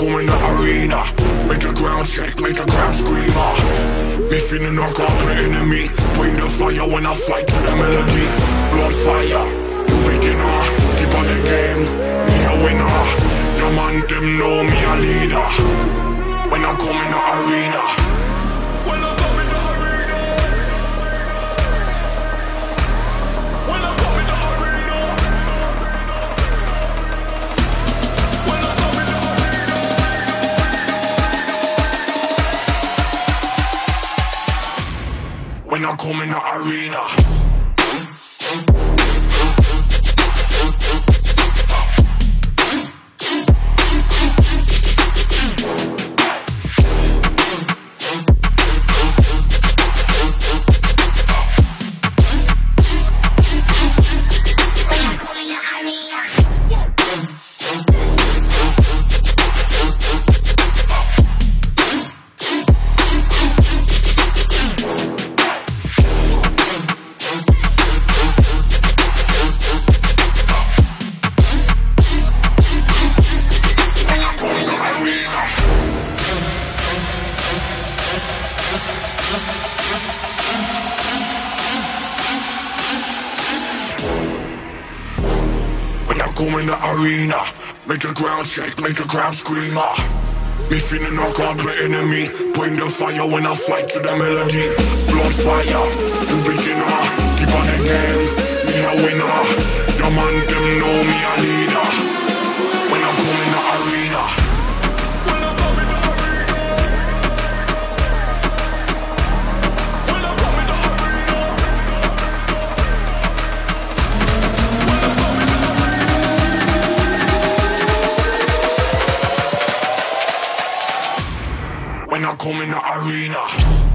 go in the arena. Make the ground shake, make the ground screamer. Me feeling I got the enemy. Bring the fire when I fight to the melody. Blood fire, you beginner. Keep on the game, me a winner. Your man them know me a leader. When I come in the arena. When I come in the arena. Come in the arena, make the ground shake, make the ground scream. Me feeling I got the enemy. Bring the fire when I fight to the melody. Blood fire, you beginner. Keep on the game, me a winner. Your man them know me a leader. When I come in the arena. When I come in the arena.